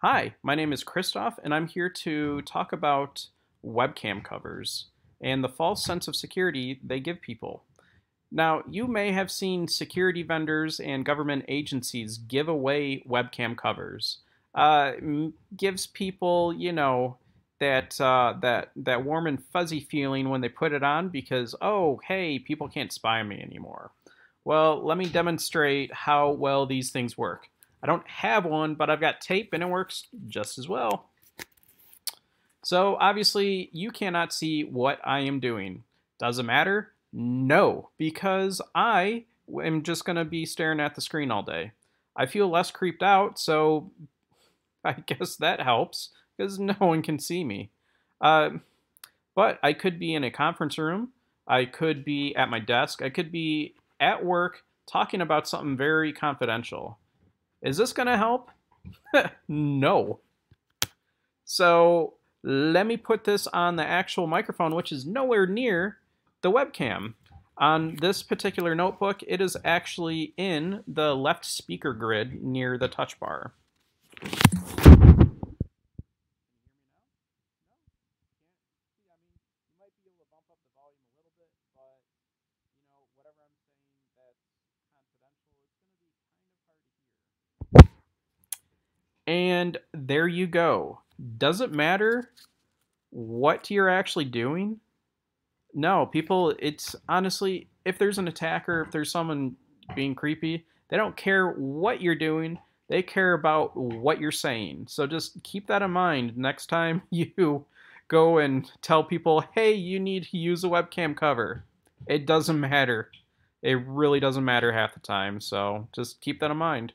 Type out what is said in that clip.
Hi, my name is Christoph, and I'm here to talk about webcam covers and the false sense of security they give people. Now, you may have seen security vendors and government agencies give away webcam covers. Gives people, you know, that warm and fuzzy feeling when they put it on because, oh, hey, people can't spy on me anymore. Well, let me demonstrate how well these things work. I don't have one, but I've got tape and it works just as well. So obviously you cannot see what I am doing. Doesn't matter? No, because I am just going to be staring at the screen all day. I feel less creeped out, so I guess that helps because no one can see me. But I could be in a conference room. I could be at my desk. I could be at work talking about something very confidential. Is this going to help? No. So let me put this on the actual microphone, which is nowhere near the webcam. On this particular notebook, it is actually in the left speaker grid near the touch bar. And there you go. Does it matter what you're actually doing? No, people, it's honestly, if there's an attacker, if there's someone being creepy, they don't care what you're doing. They care about what you're saying. So just keep that in mind next time you go and tell people, hey, you need to use a webcam cover. It doesn't matter. It really doesn't matter half the time. So just keep that in mind.